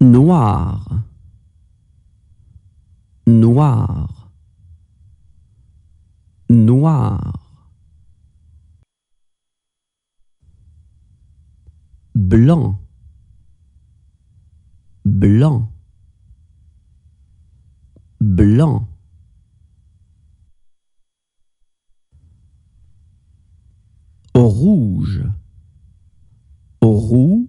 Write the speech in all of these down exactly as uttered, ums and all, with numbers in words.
Noir, noir, noir. Blanc, blanc, blanc. Rouge, rouge,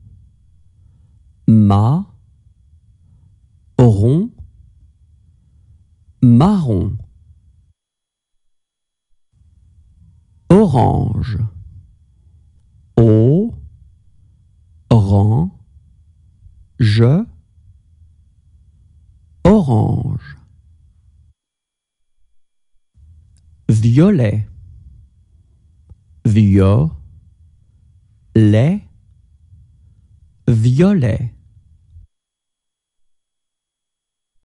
ma, rond, marron. Orange, o, rang, je, orange. Violet, violet, violet.